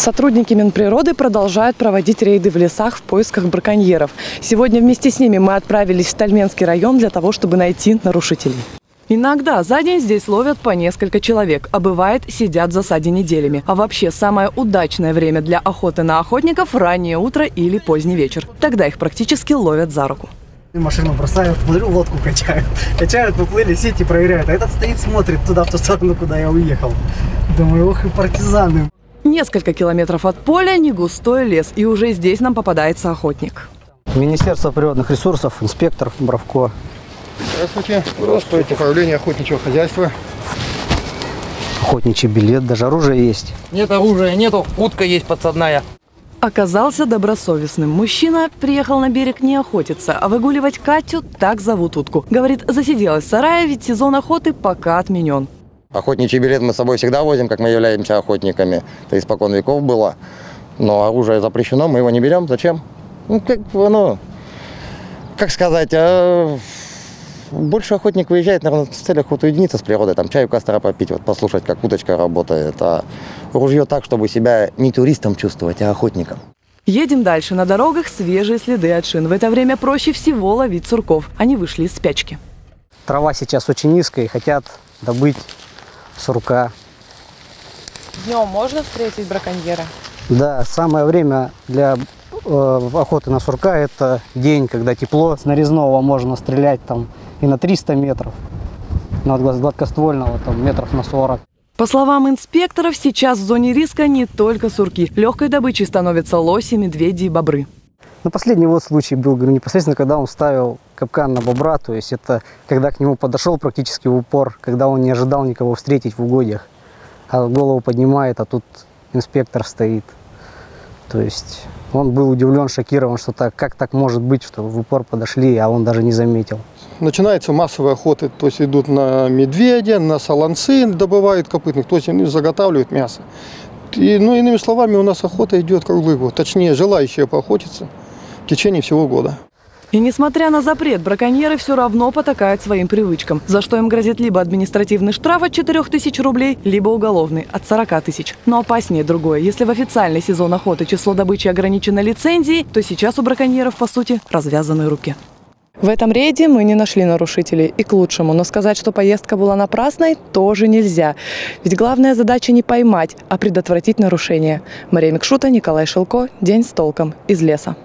Сотрудники Минприроды продолжают проводить рейды в лесах в поисках браконьеров. Сегодня вместе с ними мы отправились в Тальменский район для того, чтобы найти нарушителей. Иногда за день здесь ловят по несколько человек, а бывает, сидят в засаде неделями. А вообще, самое удачное время для охоты на охотников – раннее утро или поздний вечер. Тогда их практически ловят за руку. Машину бросают, плыву, лодку качают. Качают, поплыли, сети проверяют. А этот стоит, смотрит туда, в ту сторону, куда я уехал. Думаю, ох и партизаны. Несколько километров от поля негустой лес, и уже здесь нам попадается охотник. Министерство природных ресурсов, инспектор Бровко. Здравствуйте. Здравствуйте. Управление охотничьего хозяйства. Охотничий билет, даже оружие есть. Нет оружия, нету. Утка есть подсадная. Оказался добросовестным. Мужчина приехал на берег не охотиться, а выгуливать Катю, так зовут утку. Говорит, засиделась в сарае, ведь сезон охоты пока отменен. Охотничий билет мы с собой всегда возим, как мы являемся охотниками. Это испокон веков было. Но оружие запрещено, мы его не берем. Зачем? Ну, как сказать... Больше охотник выезжает, наверное, в целях уединиться с природой, там чаю костра попить, вот послушать, как удочка работает, а ружье так, чтобы себя не туристом чувствовать, а охотником. Едем дальше. На дорогах свежие следы от шин. В это время проще всего ловить сурков. Они вышли из спячки. Трава сейчас очень низкая, и хотят добыть сурка. Днем можно встретить браконьера? Да, самое время для охоты на сурка – это день, когда тепло. С нарезного можно стрелять там и на 300 метров, но от гладкоствольного там метров на 40. По словам инспекторов, сейчас в зоне риска не только сурки. Легкой добычей становятся лоси, медведи и бобры. На последний вот случай был, говорю, непосредственно, когда он ставил капкан на бобра. То есть это когда к нему подошел практически в упор, когда он не ожидал никого встретить в угодьях. А голову поднимает, а тут инспектор стоит. То есть он был удивлен, шокирован, что так, как так может быть, что в упор подошли, а он даже не заметил. Начинаются массовые охоты, то есть идут на медведя, на солонцы, добывают копытных, то есть они заготавливают мясо. И, иными словами, у нас охота идет круглый год, точнее, желающие поохотиться в течение всего года. И несмотря на запрет, браконьеры все равно потакают своим привычкам, за что им грозит либо административный штраф от 4000 рублей, либо уголовный от 40 тысяч. Но опаснее другое. Если в официальный сезон охоты число добычи ограничено лицензией, то сейчас у браконьеров, по сути, развязаны руки. В этом рейде мы не нашли нарушителей, и к лучшему. Но сказать, что поездка была напрасной, тоже нельзя. Ведь главная задача не поймать, а предотвратить нарушение. Мария Микшута, Николай Шилко. День с толком. Из леса.